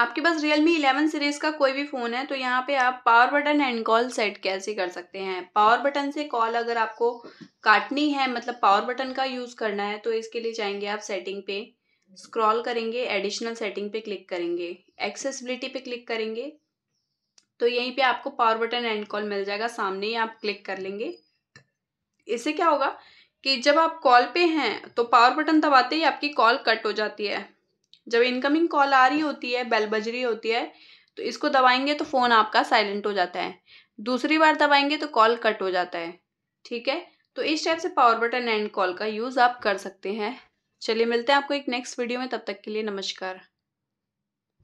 आपके पास Realme 11 series का कोई भी फ़ोन है तो यहाँ पे आप power button end call set कैसे कर सकते हैं। पावर बटन से कॉल अगर आपको काटनी है, मतलब पावर बटन का यूज़ करना है, तो इसके लिए जाएंगे आप सेटिंग पे, स्क्रॉल करेंगे, एडिशनल सेटिंग पे क्लिक करेंगे, एक्सेसिबिलिटी पे क्लिक करेंगे तो यहीं पे आपको पावर बटन हैंड कॉल मिल जाएगा, सामने ही आप क्लिक कर लेंगे। इससे क्या होगा कि जब आप कॉल पे हैं तो पावर बटन दबाते ही आपकी कॉल कट हो जाती है। जब इनकमिंग कॉल आ रही होती है, बेल बज रही होती है, तो इसको दबाएंगे तो फ़ोन आपका साइलेंट हो जाता है, दूसरी बार दबाएंगे तो कॉल कट हो जाता है। ठीक है, तो इस टाइप से पावर बटन एंड कॉल का यूज़ आप कर सकते हैं। चलिए मिलते हैं आपको एक नेक्स्ट वीडियो में, तब तक के लिए नमस्कार।